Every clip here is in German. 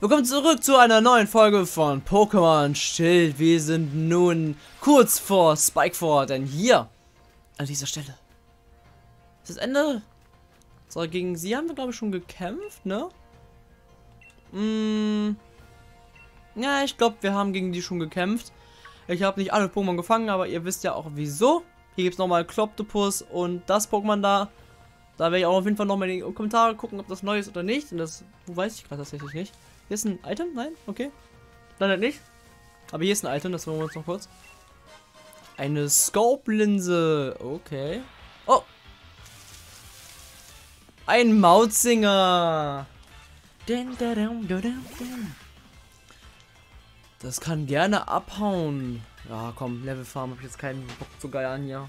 Willkommen zurück zu einer neuen Folge von Pokémon-Schild. Wir sind nun kurz vor Spikeford, denn hier, an dieser Stelle, ist das Ende. So, gegen sie haben wir, glaube ich, schon gekämpft, ne? Ja, ich glaube, wir haben gegen die schon gekämpft. Ich habe nicht alle Pokémon gefangen, aber ihr wisst ja auch wieso. Hier gibt es nochmal Kloptopus und das Pokémon da. Da werde ich auch auf jeden Fall nochmal in die Kommentare gucken, ob das neu ist oder nicht. Und das weiß ich gerade tatsächlich nicht. Hier ist ein Item? Nein? Okay. Leider nicht. Aber hier ist ein Item, das wollen wir uns noch kurz. Eine Scope-Linse. Okay. Oh! Ein Mautsinger. Das kann gerne abhauen. Ja, komm, Level Farm, hab ich jetzt keinen Bock zu geiern hier.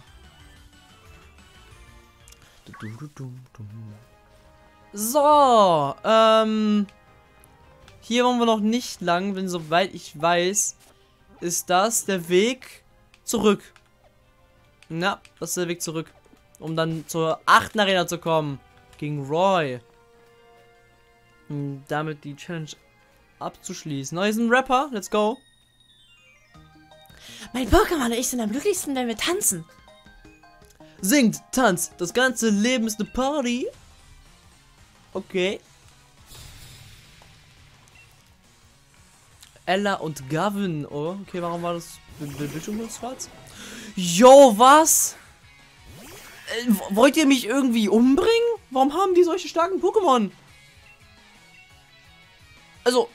So, hier wollen wir noch nicht lang, denn soweit ich weiß, ist das der Weg zurück. Na, das ist der Weg zurück, um dann zur 8. Arena zu kommen, gegen Roy. Um damit die Challenge abzuschließen. Neues ein Rapper, let's go. Mein Pokémon und ich sind am glücklichsten, wenn wir tanzen. Singt, tanzt, das ganze Leben ist eine Party. Okay. Ella und Gavin. Oh, okay, warum war das Bildschirm schwarz? Yo, was? Wollt ihr mich irgendwie umbringen? Warum haben die solche starken Pokémon? Also.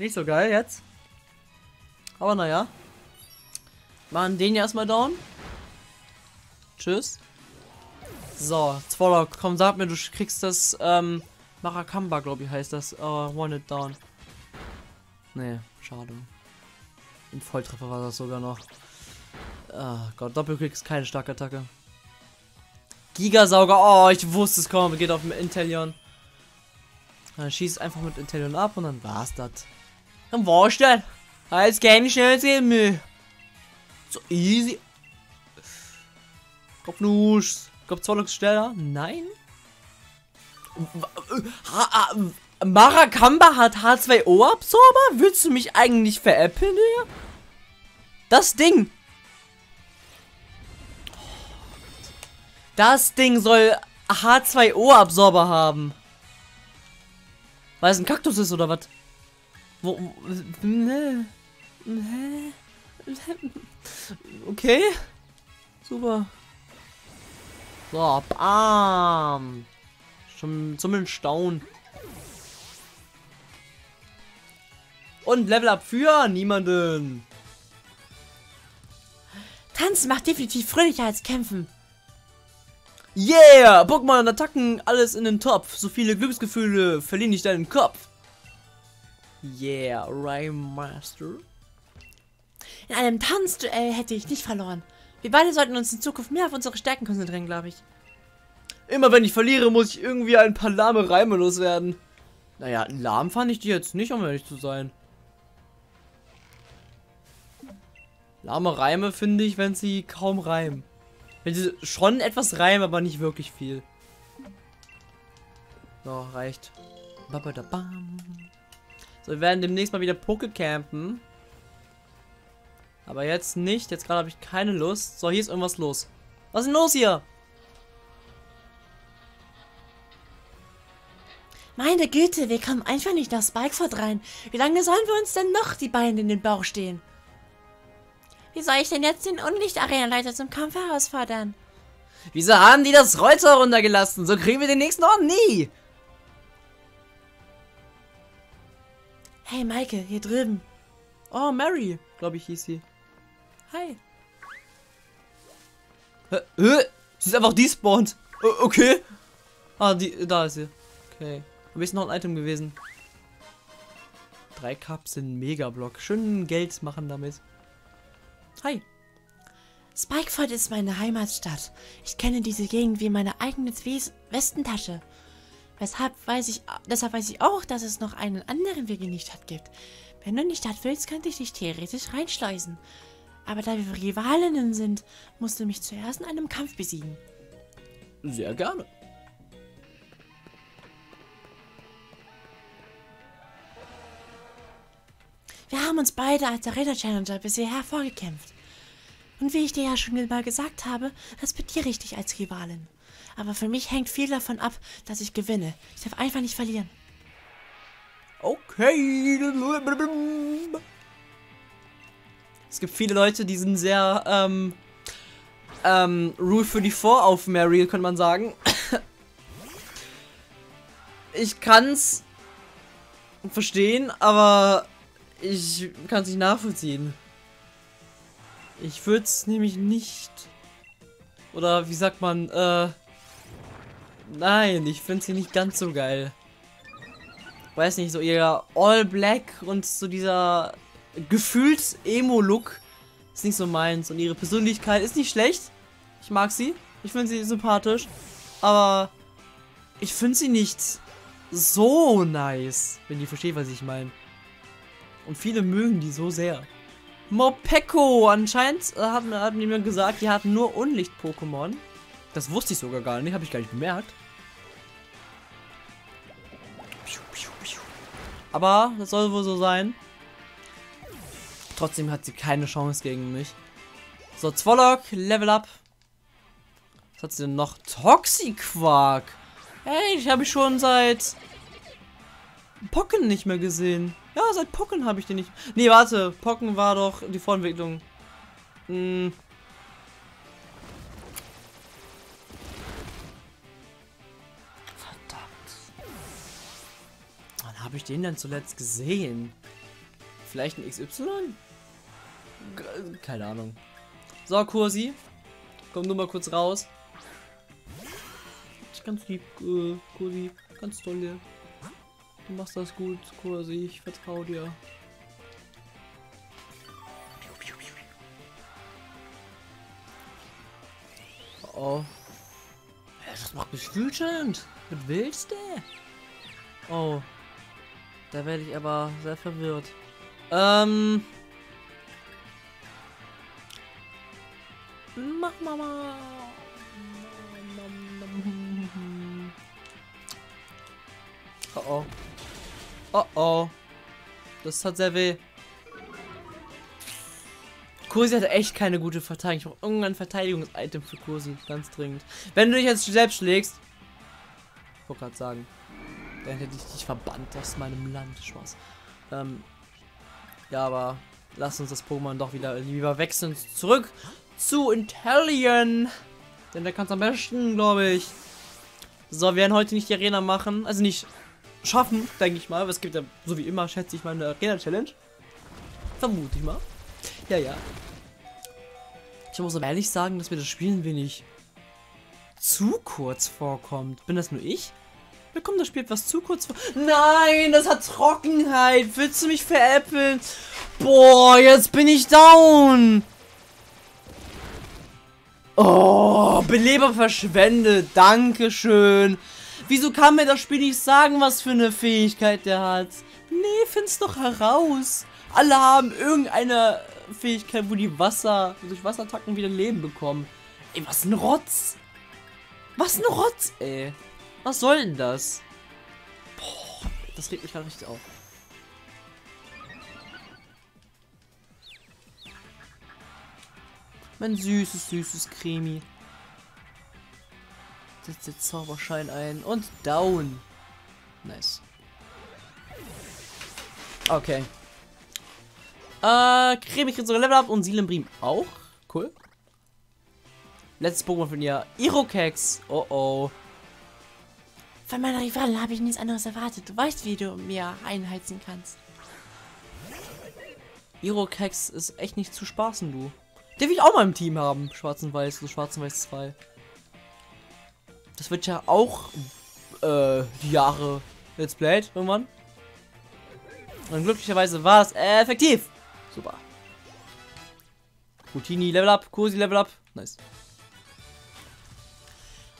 Nicht so geil jetzt. Aber naja. Machen den ja erstmal down. Tschüss. So, Zwollock, komm, sag mir, du kriegst das, Maracamba, glaube ich, heißt das. One it down. Nee, schade. Im Volltreffer war das sogar noch. Ah Gott, Doppelklick ist keine starke Attacke. Gigasauger, oh, ich wusste es kaum. Geht auf den Intelleon. Dann schießt einfach mit Intelleon ab und dann war's das. Dann war's das. Als Game schnell sehen Müll. So easy. Kommt Nusch. Kommt Zwollock schneller? Nein. Maracamba hat H2O-Absorber? Willst du mich eigentlich veräppeln hier? Das Ding. Das Ding soll H2O-Absorber haben. Weil es ein Kaktus ist oder was? Wo? Okay. Super. So, bam. Zum Staunen. Und Level Up für niemanden. Tanzen macht definitiv fröhlicher als kämpfen. Yeah! Pokémon und Attacken, alles in den Topf. So viele Glücksgefühle, verlieren nicht deinen Kopf. Yeah, Rhyme Master. In einem Tanzduell hätte ich nicht verloren. Wir beide sollten uns in Zukunft mehr auf unsere Stärken konzentrieren, glaube ich. Immer wenn ich verliere, muss ich irgendwie ein paar lahme Reime loswerden. Naja, lahm fand ich die jetzt nicht, um ehrlich zu sein. Lahme Reime finde ich, wenn sie kaum reimen. Wenn sie schon etwas reimen, aber nicht wirklich viel. So, reicht. So, wir werden demnächst mal wieder Poké-campen. Aber jetzt nicht. Jetzt gerade habe ich keine Lust. So, hier ist irgendwas los. Was ist denn los hier? Meine Güte, wir kommen einfach nicht nach Spikeford rein. Wie lange sollen wir uns denn noch die Beine in den Bauch stehen? Wie soll ich denn jetzt den Unlicht-Arenaleiter zum Kampf herausfordern? Wieso haben die das Reuter runtergelassen? So kriegen wir den nächsten Ort nie! Hey Maike, hier drüben. Oh, Mary, glaube ich, hieß sie. Hi. Sie ist einfach despawned. Okay. Ah, da ist sie. Okay. Aber ist noch ein Item gewesen. 3 Kapseln Megablock. Schön Geld machen damit. Hi. Spikeford ist meine Heimatstadt. Ich kenne diese Gegend wie meine eigene Westentasche. Deshalb weiß ich auch, dass es noch einen anderen Weg in die Stadt gibt. Wenn du in die Stadt willst, könnte ich dich theoretisch reinschleusen. Aber da wir Rivalinnen sind, musst du mich zuerst in einem Kampf besiegen. Sehr gerne. Wir haben uns beide als Arena-Challenger bisher hervorgekämpft. Und wie ich dir ja schon mal gesagt habe, respektiere ich dich als Rivalin. Aber für mich hängt viel davon ab, dass ich gewinne. Ich darf einfach nicht verlieren. Okay. Es gibt viele Leute, die sind sehr, Rule 34 auf Mary, könnte man sagen. Ich kann's verstehen, aber ich kann's nicht nachvollziehen. Ich würde es nämlich nicht. Oder wie sagt man? Nein, ich finde sie nicht ganz so geil. Weiß nicht, so ihr All Black und so dieser Gefühls-Emo-Look ist nicht so meins. Und ihre Persönlichkeit ist nicht schlecht. Ich mag sie. Ich finde sie sympathisch. Aber ich finde sie nicht so nice. Wenn ihr versteht, was ich meine. Und viele mögen die so sehr. Morpeko! Anscheinend hat mir jemand gesagt, die hatten nur Unlicht-Pokémon. Das wusste ich sogar gar nicht, habe ich gar nicht bemerkt. Aber das soll wohl so sein. Trotzdem hat sie keine Chance gegen mich. So, Zwollock, Level Up. Was hat sie denn noch? Toxiquark! Hey, ich habe ich schon seit Pocken nicht mehr gesehen. Ja, seit Pocken habe ich den nicht. Nee, warte. Pocken war doch die Vorentwicklung. Hm. Verdammt. Wann habe ich den denn zuletzt gesehen? Vielleicht ein XY? Keine Ahnung. So, Kosi. Komm nur mal kurz raus. Das ist ganz lieb, Kosi. Ganz toll hier. Du machst das gut, Kosi. Ich vertraue dir. Oh. Das macht mich wütend. Was willst du? Oh. Da werde ich aber sehr verwirrt. Mach Mama. Oh oh. Oh oh. Das hat sehr weh. Kosi hatte echt keine gute Verteidigung. Ich brauche irgendein Verteidigungs-Item für Kosi. Ganz dringend. Wenn du dich jetzt selbst schlägst. Ich wollte gerade sagen. Dann hätte ich dich verbannt aus meinem Land. Spaß. Ja, aber lass uns das Pokémon doch wieder lieber wechseln. Zurück zu Intelleon. Denn der kann es am besten, glaube ich. So, wir werden heute nicht die Arena machen. Also nicht schaffen, denke ich mal. Aber es gibt ja, so wie immer, schätze ich mal, eine Arena-Challenge. Vermute ich mal. Ja, ja. Ich muss aber ehrlich sagen, dass mir das Spiel ein wenig zu kurz vorkommt. Bin das nur ich? Mir kommt das Spiel etwas zu kurz vor. Nein, das hat Trockenheit. Willst du mich veräppeln? Boah, jetzt bin ich down. Oh, Beleber verschwendet. Dankeschön. Wieso kann mir das Spiel nicht sagen, was für eine Fähigkeit der hat? Nee, find's doch heraus. Alle haben irgendeine Fähigkeit, wo die durch Wasserattacken wieder Leben bekommen. Ey, was ein Rotz. Was ein Rotz, ey. Was soll denn das? Boah, das regt mich gerade richtig auf. Mein süßes, süßes Cremi. Setzt den Zauberschein ein und down. Nice. Okay. Cremi kriegt sogar Level Up und Seelenbrim auch. Cool. Letztes Pokémon von ihr. Irokex. Oh oh. Von meiner Rivalin habe ich nichts anderes erwartet. Du weißt, wie du mir einheizen kannst. Irokex ist echt nicht zu spaßen, du. Den will ich auch mal im Team haben. Schwarz und Weiß, so Schwarz und Weiß 2. Das wird ja auch Jahre Let's Played irgendwann. Und glücklicherweise war es effektiv. Super. Routini Level Up, Kosi Level Up. Nice.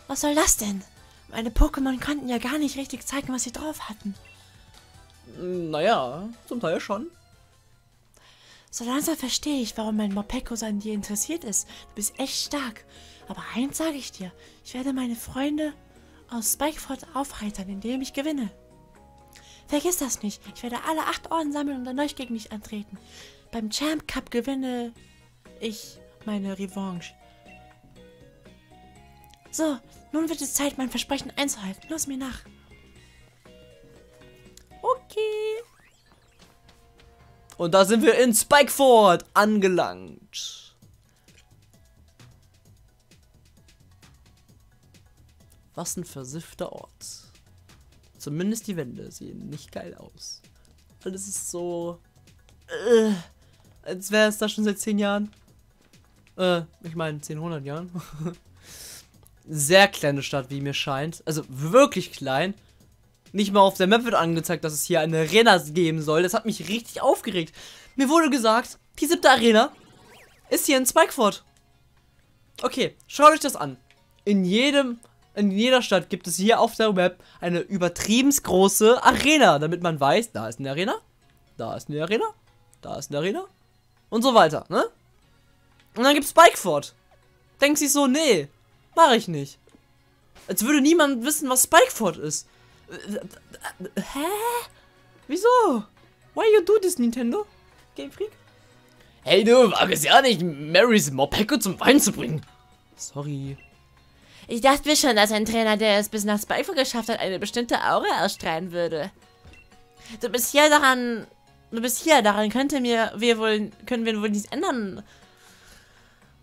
Was soll das denn? Meine Pokémon konnten ja gar nicht richtig zeigen, was sie drauf hatten. Naja, zum Teil schon. So langsam verstehe ich, warum mein Morpeko so an dir interessiert ist. Du bist echt stark. Aber eins sage ich dir. Ich werde meine Freunde aus Spikeford aufheitern, indem ich gewinne. Vergiss das nicht. Ich werde alle 8 Orden sammeln und dann euch gegen mich antreten. Beim Champ Cup gewinne ich meine Revanche. So, nun wird es Zeit, mein Versprechen einzuhalten. Los mir nach. Okay. Und da sind wir in Spikeford angelangt. Was ein versiffter Ort. Zumindest die Wände sehen nicht geil aus. Alles ist so... als wäre es da schon seit 10 Jahren. Ich meine 10, 100 Jahren. Sehr kleine Stadt, wie mir scheint. Also wirklich klein. Nicht mal auf der Map wird angezeigt, dass es hier eine Arena geben soll. Das hat mich richtig aufgeregt. Mir wurde gesagt, die 7. Arena ist hier in Spikeford. Okay, schaut euch das an. In jeder Stadt gibt es hier auf der Map eine übertrieben große Arena, damit man weiß, da ist eine Arena, da ist eine Arena, da ist eine Arena und so weiter, ne? Und dann gibt's Spikeford. Denkt sich so, nee, mach ich nicht. Als würde niemand wissen, was Spikeford ist. Hä? Wieso? Why you do this, Nintendo? Game Freak? Hey du, wag es ja nicht, Marys Morpeko zum Wein zu bringen. Sorry. Ich dachte mir schon, dass ein Trainer, der es bis nach Spikeford geschafft hat, eine bestimmte Aura ausstrahlen würde. Du bist hier, daran können wir wohl nichts ändern.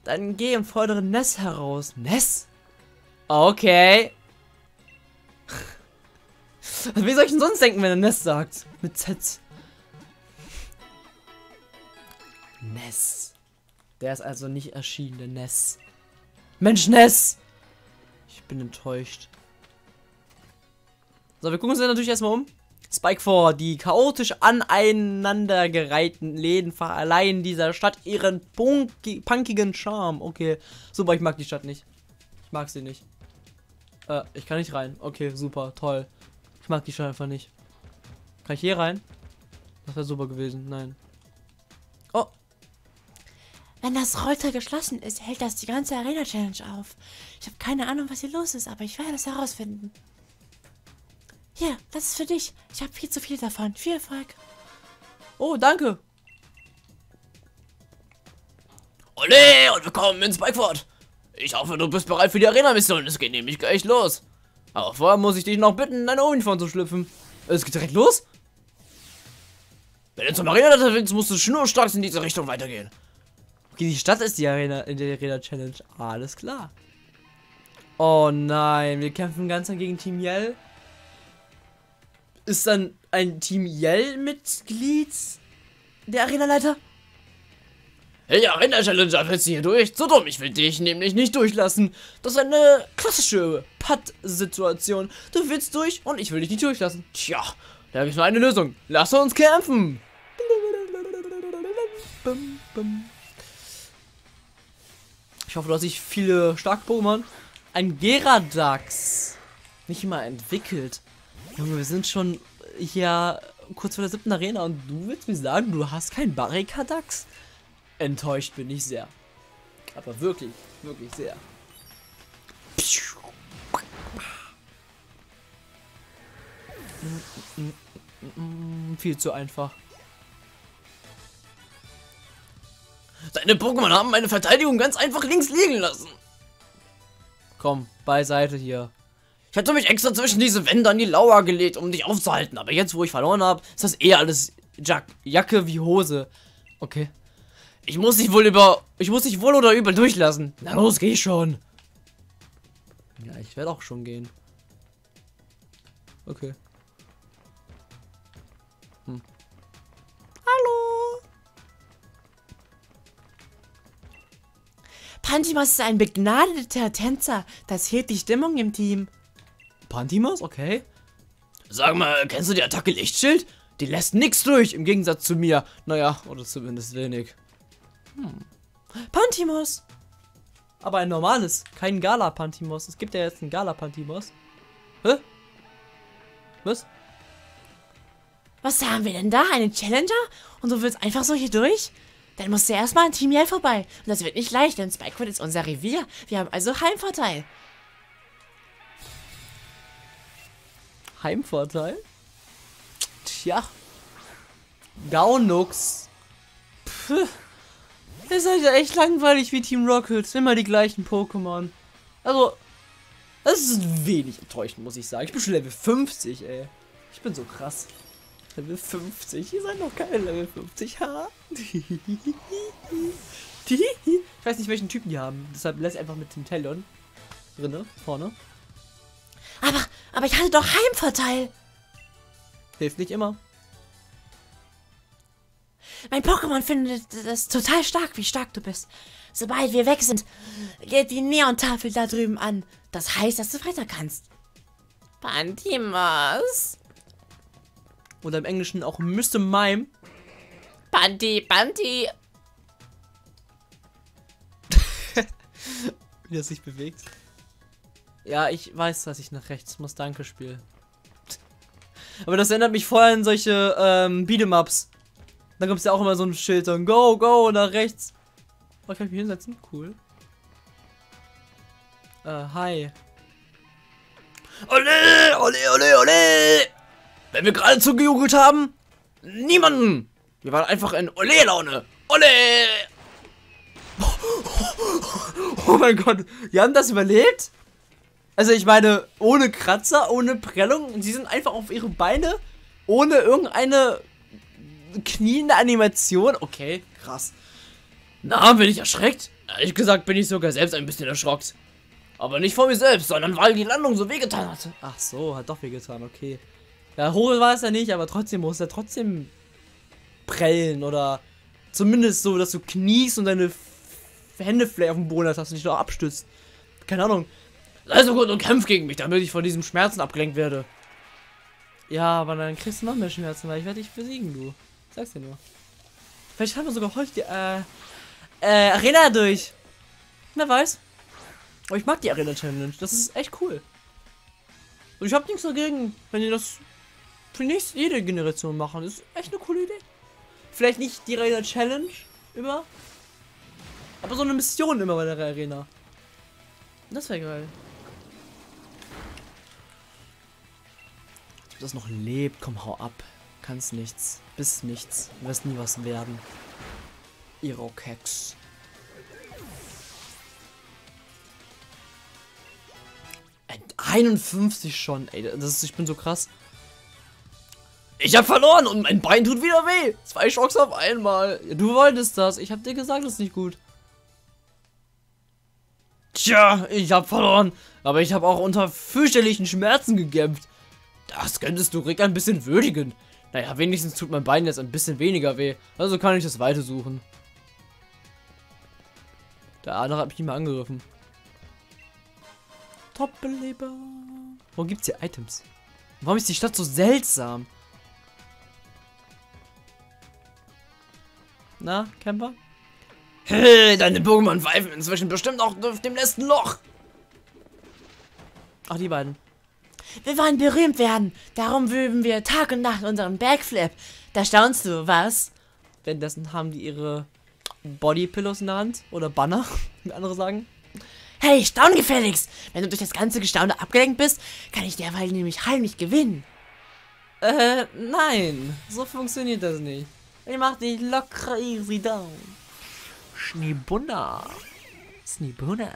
Dann geh und fordere Nezz heraus. Nezz? Okay. Wie soll ich denn sonst denken, wenn er Nezz sagt? Mit Z. Nezz. Der ist also nicht erschienen, der Nezz. Mensch, Nezz! Ich bin enttäuscht. So, wir gucken uns dann natürlich erstmal um. Spikeford, die chaotisch aneinandergereihten Läden verleihen dieser Stadt ihren punkigen Charme. Okay, super, ich mag die Stadt nicht. Ich mag sie nicht. Ich kann nicht rein. Okay, super, toll. Ich mag die Stadt einfach nicht. Kann ich hier rein? Das wäre super gewesen. Nein. Oh. Wenn das Rolltor geschlossen ist, hält das die ganze Arena-Challenge auf. Ich habe keine Ahnung, was hier los ist, aber ich werde es herausfinden. Hier, das ist für dich. Ich habe viel zu viel davon. Viel Erfolg. Oh, danke. Ole und willkommen in Spikeford. Ich hoffe, du bist bereit für die Arena-Mission. Es geht nämlich gleich los. Aber vorher muss ich dich noch bitten, in deine Uniform zu schlüpfen. Es geht direkt los? Wenn du zum Arena-Challenge willst, musst du schnurstracks in diese Richtung weitergehen. Okay, die Stadt ist die Arena in der Arena-Challenge. Alles klar. Oh nein, wir kämpfen ganz gegen Team Yell. Ist dann ein Team Yell-Mitglied der Arena-Leiter? Hey, Arena-Challenger, willst du hier durch? So dumm, ich will dich nämlich nicht durchlassen. Das ist eine klassische Putt-Situation. Du willst durch und ich will dich nicht durchlassen. Tja, da habe ich nur eine Lösung. Lass uns kämpfen. Ich hoffe, dass ich viele starke Pokémon. Ein Geradax. Nicht mal entwickelt. Junge, wir sind schon hier kurz vor der 7. Arena und du willst mir sagen, du hast keinen Barrikadax? Enttäuscht bin ich sehr. Aber wirklich, wirklich sehr. Viel zu einfach. Deine Pokémon haben meine Verteidigung ganz einfach links liegen lassen. Komm, beiseite hier. Ich hatte mich extra zwischen diese Wände an die Lauer gelegt, um dich aufzuhalten. Aber jetzt, wo ich verloren habe, ist das eh alles Jacke wie Hose. Okay. Ich muss dich wohl oder übel durchlassen. Na los, geh schon. Ja, ich werde auch schon gehen. Okay. Hallo. Pantimos ist ein begnadeter Tänzer. Das hebt die Stimmung im Team. Pantimos? Okay. Sag mal, kennst du die Attacke Lichtschild? Die lässt nichts durch, im Gegensatz zu mir. Naja, oder zumindest wenig. Pantimos! Aber ein normales, kein Gala-Pantimos. Es gibt ja jetzt einen Gala-Pantimos. Hä? Was? Was haben wir denn da? Einen Challenger? Und du willst einfach so hier durch? Dann musst du erstmal an Team Yell vorbei. Und das wird nicht leicht, denn Spikeford ist unser Revier. Wir haben also Heimvorteil. Heimvorteil? Tja. Gaunuchs. Puh. Das ist also echt langweilig wie Team Rockhex. Immer die gleichen Pokémon. Also, das ist wenig enttäuschend, muss ich sagen. Ich bin schon Level 50, ey. Ich bin so krass. Level 50. Ihr seid noch keine Level 50. Ha? Ich weiß nicht, welchen Typen die haben. Deshalb lässt einfach mit dem Talon drinne, vorne. Aber ich hatte doch Heimvorteil. Hilft nicht immer. Mein Pokémon findet das total stark, wie stark du bist. Sobald wir weg sind, geht die Neontafel da drüben an. Das heißt, dass du weiter kannst. Pantimos. Oder im Englischen auch Mr. Mime. Panti. Wie das sich bewegt. Ja, ich weiß, dass ich nach rechts muss. Danke, Spiel. Aber das erinnert mich vorher an solche Beat'em-Ups. Dann kommt es ja auch immer so ein Schild und go, go, nach rechts. Oh, kann ich mich hinsetzen? Cool. Hi. Ole, ole, ole, ole. Wenn wir gerade zugejubelt haben, niemanden. Wir waren einfach in Ole-Laune. Ole. Oh mein Gott, die haben das überlebt? Also ich meine, ohne Kratzer, ohne Prellung. Sie sind einfach auf ihre Beine, ohne irgendeine kniende Animation. Okay, krass. Na, bin ich erschreckt? Ehrlich gesagt bin ich sogar selbst ein bisschen erschrockt. Aber nicht vor mir selbst, sondern weil die Landung so wehgetan hatte. Ach so, hat doch wehgetan, okay. Ja, hohl war es ja nicht, aber trotzdem muss er trotzdem prellen oder zumindest so, dass du kniest und deine Hände vielleicht auf dem Boden hast, dass du nicht nur abstützt. Keine Ahnung. Sei so gut und kämpf gegen mich, damit ich von diesem Schmerzen abgelenkt werde. Ja, aber dann kriegst du noch mehr Schmerzen, weil ich werde dich besiegen, du. Sag's dir nur. Vielleicht haben wir sogar heute die Arena durch. Wer weiß. Aber ich mag die Arena Challenge. Das ist echt cool. Und ich hab nichts dagegen, wenn ihr das für nächste jede Generation machen. Das ist echt eine coole Idee. Vielleicht nicht die Arena Challenge immer. Aber so eine Mission immer bei der Arena. Das wäre geil. Ob das noch lebt, komm, hau ab. Kannst nichts. Bist nichts. Du wirst nie was werden. Irokex. Ein 51 schon, ey. Das ist, ich bin so krass. Ich hab verloren und mein Bein tut wieder weh. 2 Schocks auf einmal. Du wolltest das. Ich hab dir gesagt, das ist nicht gut. Tja, ich hab verloren. Aber ich habe auch unter fürchterlichen Schmerzen gekämpft. Das könntest du Rick ein bisschen würdigen. Naja, wenigstens tut mein Bein jetzt ein bisschen weniger weh. Also kann ich das Weite suchen. Der andere hat mich nicht mehr angegriffen. Toppeleber. Warum gibt's hier Items? Warum ist die Stadt so seltsam? Na, Camper? Hey, deine Pokémon pfeifen inzwischen bestimmt auch dem letzten Loch. Ach, die beiden. Wir wollen berühmt werden. Darum üben wir Tag und Nacht unseren Backflip. Da staunst du, was? Währenddessen haben die ihre Bodypillows in der Hand. Oder Banner, wie andere sagen. Hey, staun gefälligst. Wenn du durch das ganze Gestaune abgelenkt bist, kann ich derweil nämlich heimlich gewinnen. Nein. So funktioniert das nicht. Ich mach dich locker easy down. Schneebunna. Schneebunna.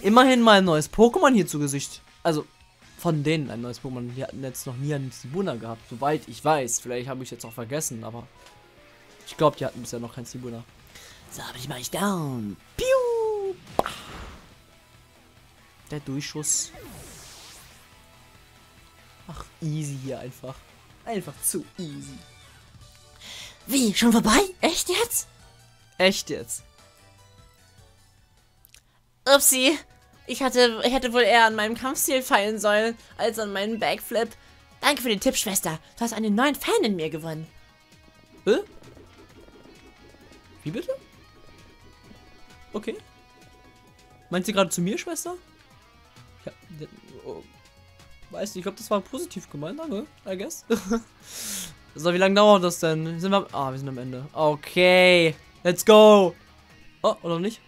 Immerhin mal ein neues Pokémon hier zu Gesicht. Also, von denen ein neues Pokémon. Die hatten jetzt noch nie einen Zibuna gehabt, soweit ich weiß. Vielleicht habe ich jetzt auch vergessen, aber ich glaube, die hatten bisher noch keinen Zibuna. So, aber ich mach ich down. Piu! Der Durchschuss. Ach, easy hier einfach. Einfach zu easy. Wie, schon vorbei? Echt jetzt? Echt jetzt. Upsi. Ich hätte wohl eher an meinem Kampfstil feilen sollen, als an meinem Backflip. Danke für den Tipp, Schwester. Du hast einen neuen Fan in mir gewonnen. Hä? Wie bitte? Okay. Meint sie gerade zu mir, Schwester? Ja. Oh. Weiß nicht, ich glaube, das war positiv gemeint, aber I guess. So, wie lange dauert das denn? Sind wir... Ah, wir sind am Ende. Okay. Let's go. Oh, oder nicht?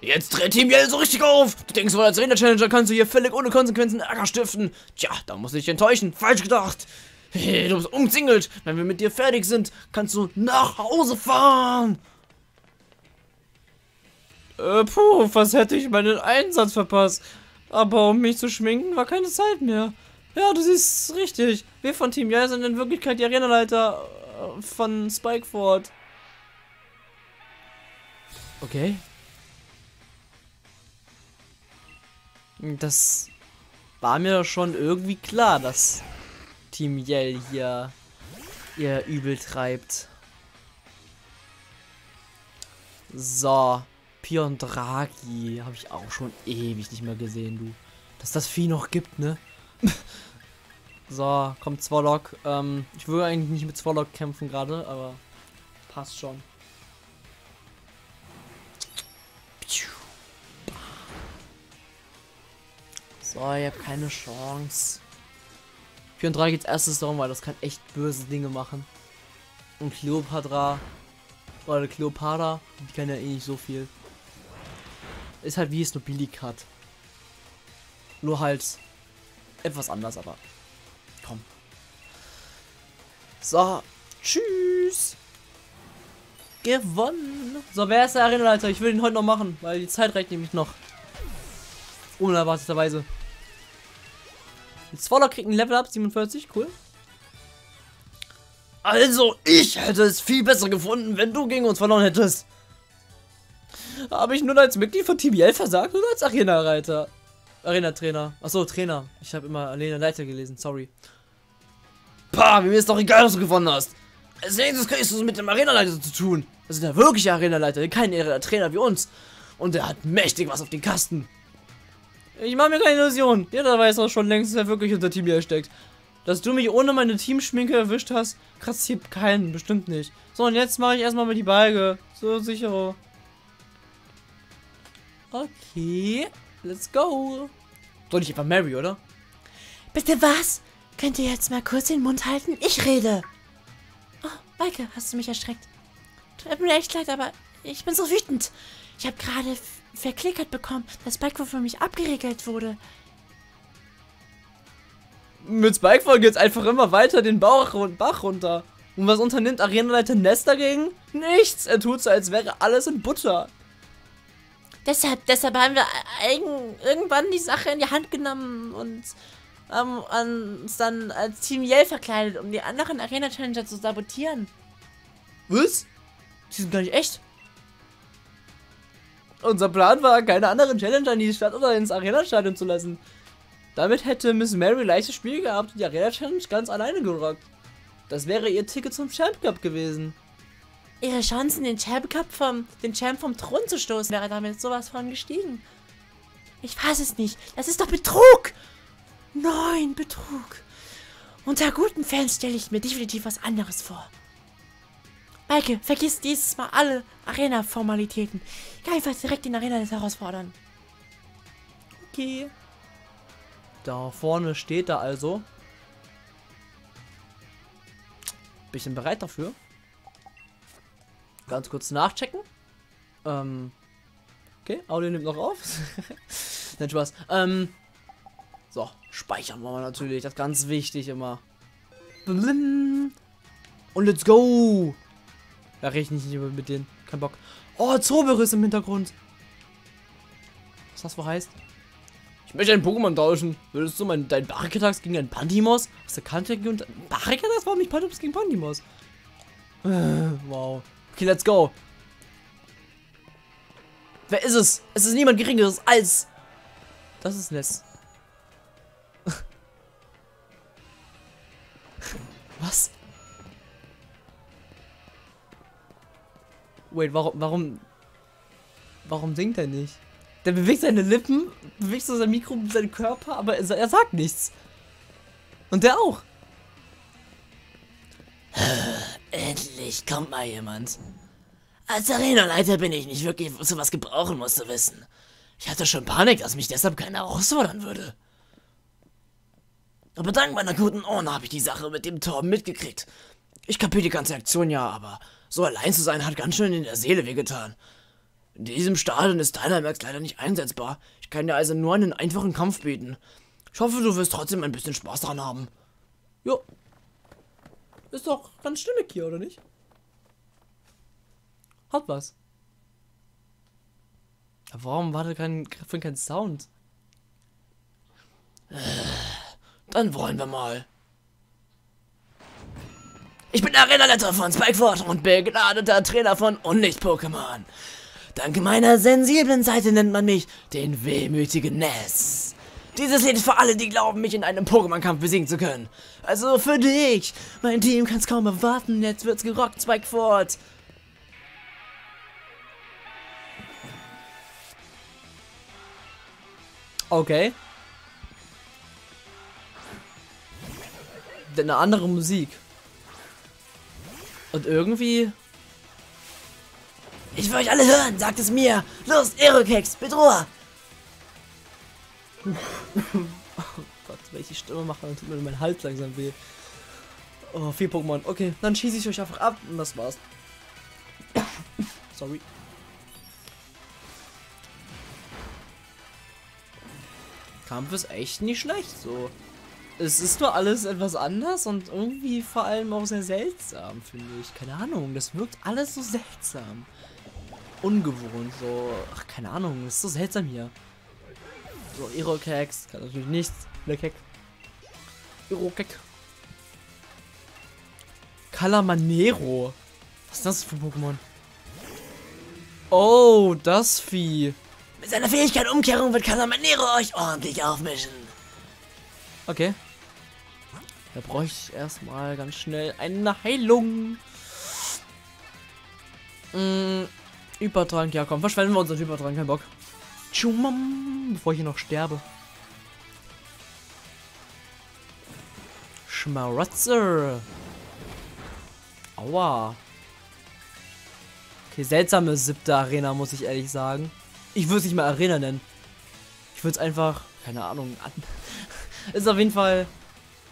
Jetzt tritt Team Yell so richtig auf. Du denkst wohl, als Arena-Challenger kannst du hier völlig ohne Konsequenzen Ärger stiften. Tja, da muss ich dich enttäuschen. Falsch gedacht. Hey, du bist umzingelt. Wenn wir mit dir fertig sind, kannst du nach Hause fahren. Puh, was hätte ich meinen Einsatz verpasst. Aber um mich zu schminken, war keine Zeit mehr. Ja, du siehst richtig. Wir von Team Yell sind in Wirklichkeit die Arenaleiter von Spikeford. Okay. Das war mir schon irgendwie klar, dass Team Yell hier ihr Übel treibt. So, Pion Draghi habe ich auch schon ewig nicht mehr gesehen, du. Dass das Vieh noch gibt, ne? So, kommt Zwollock. Ich würde eigentlich nicht mit Zwollock kämpfen gerade, aber passt schon. So, ich habe keine Chance. 4 und 3 geht erstes darum, weil das kann echt böse Dinge machen. Und Kleopatra, oder Kleopatra, die kann ja eh nicht so viel. Ist halt wie es nur Billy hat. Nur halt etwas anders, aber komm. So, tschüss. Gewonnen. So, wer ist der Arenaleiter? Ich will den heute noch machen, weil die Zeit reicht nämlich noch. Unerwarteterweise. Zwollock kriegt ein Level-Up, 47, cool. Also, ich hätte es viel besser gefunden, wenn du gegen uns verloren hättest. Habe ich nun als Mitglied von Team Yell versagt oder als Arena-Reiter? Arena-Trainer. Achso, Trainer. Ich habe immer Arena-Leiter gelesen, sorry. Pah, mir ist doch egal, was du gewonnen hast. Als nächstes kriegst du es mit dem Arena-Leiter zu tun. Das ist der wirkliche Arena-Leiter, kein Trainer wie uns. Und der hat mächtig was auf den Kasten. Ich mache mir keine Illusion. Jeder weiß auch schon längst, wer wirklich unter Team Yell steckt. Dass du mich ohne meine Teamschminke erwischt hast, kratzt hier keinen, bestimmt nicht. So, und jetzt mache ich erstmal mal die Balge. So, sicher. Okay, let's go. Doch nicht etwa Mary, oder? Bitte was? Könnt ihr jetzt mal kurz den Mund halten? Ich rede. Oh, Maike, hast du mich erschreckt? Tut mir echt leid, aber ich bin so wütend. Ich habe gerade verklickert bekommen, dass Spikeford für mich abgeriegelt wurde. Mit Spikeford geht's einfach immer weiter den Bach runter. Und was unternimmt Arenaleiter Nezz dagegen? Nichts! Er tut so, als wäre alles in Butter. Deshalb haben wir irgendwann die Sache in die Hand genommen und haben uns dann als Team Yell verkleidet, um die anderen Arena-Challenger zu sabotieren. Was? Die sind gar nicht echt. Unser Plan war, keine anderen Challenger in die Stadt oder ins Arena-Stadion zu lassen. Damit hätte Miss Mary leichtes Spiel gehabt und die Arena-Challenge ganz alleine gerockt. Das wäre ihr Ticket zum Champ Cup gewesen. Ihre Chancen, den Champ vom Thron zu stoßen, wäre damit sowas von gestiegen. Ich fass es nicht. Das ist doch Betrug! Nein, Betrug. Unter guten Fans stelle ich mir definitiv was anderes vor. Maike, vergiss dieses Mal alle Arena-Formalitäten. Einfach direkt den Arena herausfordern. Okay. Da vorne steht er also. Bisschen bereit dafür. Ganz kurz nachchecken. Okay, Audio nimmt noch auf. Nein, Spaß. So, speichern wir natürlich. Das ist ganz wichtig immer. Und let's go. Da rechne ich nicht mehr mit denen. Kein Bock. Oh, Zoberus im Hintergrund. Was das wohl heißt? Ich möchte einen Pokémon tauschen. Würdest du dein Barrikadax gegen einen Pandimos? Hast du Kante und Barrikadax? Warum nicht Pandimos gegen Pandimos? Wow. Okay, let's go. Wer ist es? Es ist niemand Geringeres als... Das ist Nezz. Was? Wait, warum singt er nicht? Der bewegt seine Lippen, bewegt so sein Mikro, seinen Körper, aber er sagt nichts. Und der auch. Endlich kommt mal jemand. Als Arenaleiter bin ich nicht wirklich zu was gebrauchen, musst du wissen. Ich hatte schon Panik, dass mich deshalb keiner herausfordern würde. Aber dank meiner guten Ohren habe ich die Sache mit dem Tor mitgekriegt. Ich kapiere die ganze Aktion ja, aber so allein zu sein hat ganz schön in der Seele wehgetan. In diesem Stadion ist Dynamax leider nicht einsetzbar. Ich kann dir also nur einen einfachen Kampf bieten. Ich hoffe, du wirst trotzdem ein bisschen Spaß dran haben. Jo. Ist doch ganz stimmig hier, oder nicht? Hat was. Aber warum war da kein Sound? Dann wollen wir mal. Ich bin der Arenaleiter von Spikeford und begnadeter Trainer von Unlicht-Pokémon. Dank meiner sensiblen Seite nennt man mich den wehmütigen Nezz. Dieses Lied ist für alle, die glauben, mich in einem Pokémon-Kampf besiegen zu können. Also für dich. Mein Team kann es kaum erwarten. Jetzt wird's gerockt, Spikeford. Okay. Eine andere Musik. Und irgendwie... Ich will euch alle hören, sagt es mir! Los, Irokex, Bedroher! Oh Gott, wenn ich die Stimme mache, dann tut mir mein Hals langsam weh. Oh, 4 Pokémon. Okay, dann schieße ich euch einfach ab und das war's. Sorry. Kampf ist echt nicht schlecht, so. Es ist nur alles etwas anders und irgendwie vor allem auch sehr seltsam, finde ich. Keine Ahnung, das wirkt alles so seltsam. Ungewohnt, so. Ach, keine Ahnung, es ist so seltsam hier. So, Irokex, kann natürlich nichts. Lichtschild. Irokex. Kalamanero. Was ist das für ein Pokémon? Oh, das Vieh. Mit seiner Fähigkeit Umkehrung wird Kalamanero euch ordentlich aufmischen. Okay. Da brauche ich erstmal ganz schnell eine Heilung. Übertrank, ja komm, verschwenden wir unseren Übertrank, kein Bock. Tschumam, bevor ich hier noch sterbe. Schmarotzer. Aua. Okay, seltsame 7. Arena, muss ich ehrlich sagen. Ich würde es nicht mal Arena nennen. Ich würde es einfach, keine Ahnung, an... Ist auf jeden Fall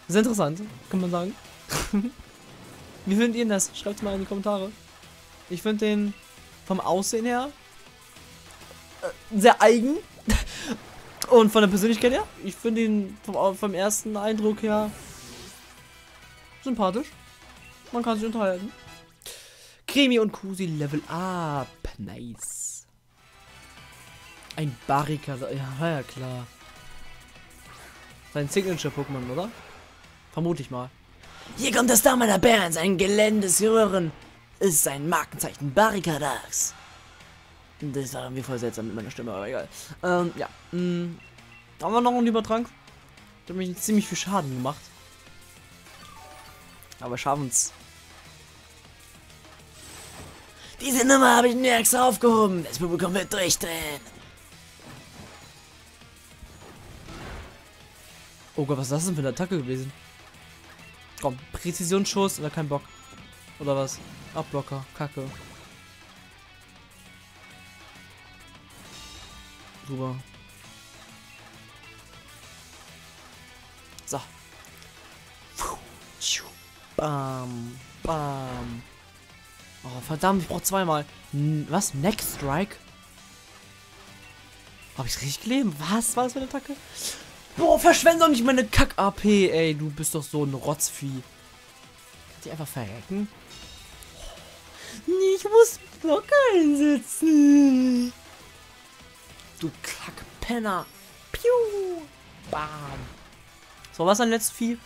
sehr interessant, kann man sagen. Wie findet ihr das? Schreibt mal in die Kommentare. Ich finde den vom Aussehen her sehr eigen. Und von der Persönlichkeit her, ich finde ihn vom ersten Eindruck her sympathisch. Man kann sich unterhalten. Cremi und Kosi Level Up. Nice. Ein Barrikadax. Ja, ja, klar. Sein Signature-Pokémon, oder? Vermute ich mal. Hier kommt das Star meiner Bären, sein geländes Röhren. Ist sein Markenzeichen Barrikadax. Das war irgendwie voll seltsam mit meiner Stimme, aber egal. Ja. Haben wir noch einen Übertrank? Der hat mich ziemlich viel Schaden gemacht. Aber wir schaffen's. Diese Nummer habe ich mir extra aufgehoben. Das Publikum wird durchdrehen. Oh Gott, was ist das denn für eine Attacke gewesen? Komm, Präzisionsschuss oder kein Bock? Oder was? Abblocker, Kacke. Super. So. Bam, bam. Oh, verdammt, ich brauche zweimal. Was? Next Strike? Hab ich's richtig gelesen? Was war das für eine Attacke? Boah, verschwende doch nicht meine Kack-AP, ey. Du bist doch so ein Rotzvieh. Kannst du einfach verrecken? Nee, ich muss Block einsetzen. Du Kackpenner. Piu. Bam. So, was ist dein letztes Vieh?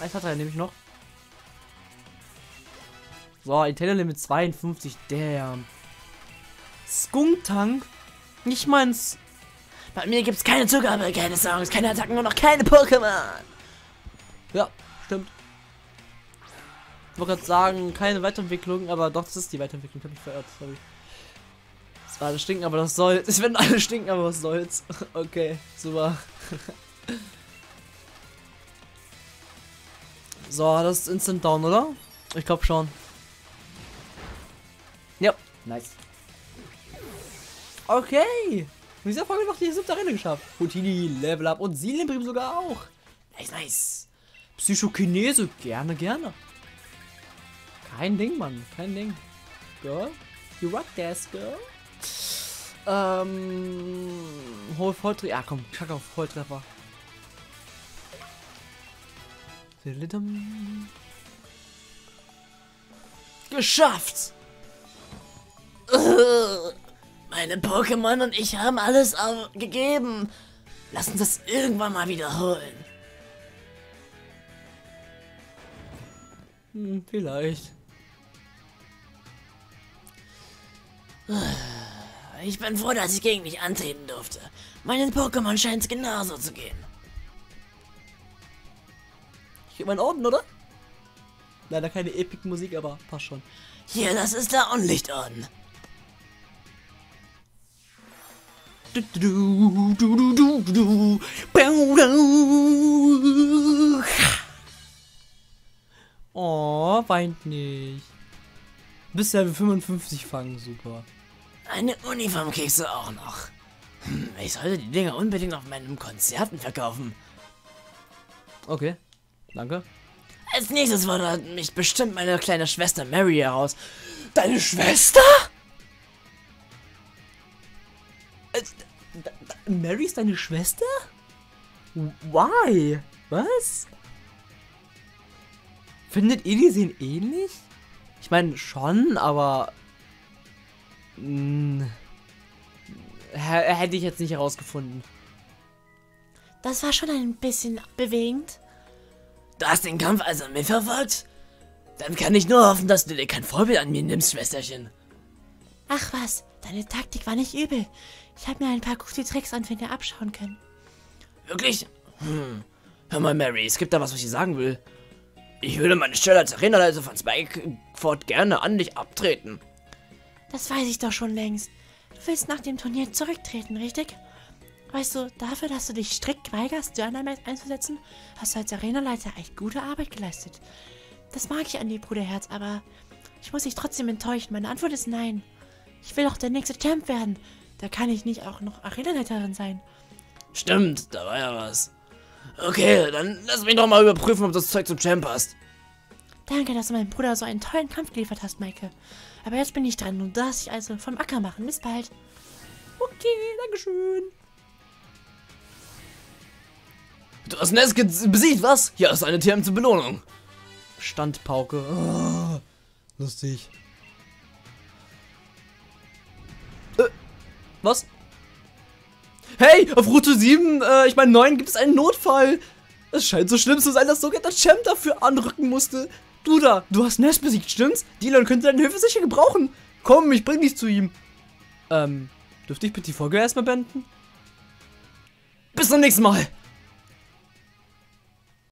Eins hat er nämlich noch. So, Intelleon Limit 52. Damn. Skunk-Tank? Nicht meins. Bei mir gibt's keine Zugabe, keine Songs, keine Attacken und noch keine Pokémon. Ja, stimmt. Ich wollte gerade sagen, keine Weiterentwicklung, aber doch, das ist die Weiterentwicklung. Ich hab mich verirrt, sorry. Das war alles stinken, aber das soll. Es werden alle stinken, aber was soll's. Okay, super. So, das ist Instant Down, oder? Ich glaube schon. Ja, nice. Okay. In dieser Folge noch die 7. Arena geschafft. Routini, Level Up und Seelenbrim sogar auch. Nice, nice. Psychokinese, gerne, gerne. Kein Ding, Mann. Kein Ding. Girl. You rock this, girl. Hol Volltreffer. Ah, komm. Kack auf Volltreffer. Geschafft! Meine Pokémon und ich haben alles gegeben. Lass uns das irgendwann mal wiederholen. Hm, vielleicht. Ich bin froh, dass ich gegen dich antreten durfte. Meinen Pokémon scheint es genauso zu gehen. Ich gebe meinen Orden, oder? Leider keine Epic-Musik, aber passt schon. Hier, das ist der Unlichtorden. Oh, weint nicht. Bis Level 55 fangen, super. Eine Uniform kriegst du auch noch. Ich sollte die Dinger unbedingt auf meinen Konzerten verkaufen. Okay, danke. Als nächstes fordert mich bestimmt meine kleine Schwester Mary heraus. Deine Schwester? Mary ist deine Schwester? Why? Was? Findet ihr, die sehen ähnlich? Ich meine, schon, aber... hätte ich jetzt nicht herausgefunden. Das war schon ein bisschen bewegend. Du hast den Kampf also mitverfolgt? Dann kann ich nur hoffen, dass du dir kein Vorbild an mir nimmst, Schwesterchen. Ach was, deine Taktik war nicht übel. Ich habe mir ein paar gute Tricks abschauen können. Wirklich? Hör mal, Mary, es gibt da was, was ich sagen will. Ich würde meine Stelle als Arenaleiter von Spikeford gerne an dich abtreten. Das weiß ich doch schon längst. Du willst nach dem Turnier zurücktreten, richtig? Weißt du, dafür, dass du dich strikt weigerst, Journalmates einzusetzen, hast du als Arenaleiter echt gute Arbeit geleistet. Das mag ich an dir, Bruderherz, aber ich muss dich trotzdem enttäuschen. Meine Antwort ist nein. Ich will auch der nächste Champ werden. Da kann ich nicht auch noch Arenaleiterin sein. Stimmt, da war ja was. Okay, dann lass mich doch mal überprüfen, ob das Zeug zum Champ passt. Danke, dass du meinem Bruder so einen tollen Kampf geliefert hast, Maike. Aber jetzt bin ich dran und darf ich also vom Acker machen. Bis bald. Okay, dankeschön. Du hast Nezz besiegt, was? Hier ist eine TM zur Belohnung. Standpauke. Oh, lustig. Was? Hey, auf Route 7, ich meine 9, gibt es einen Notfall. Es scheint so schlimm zu sein, dass sogar der Champ dafür anrücken musste. Du da, du hast Nezz besiegt, stimmt's? Dylan könnte deine Hilfe sicher gebrauchen. Komm, ich bring dich zu ihm. Dürfte ich bitte die Folge erstmal beenden? Bis zum nächsten Mal.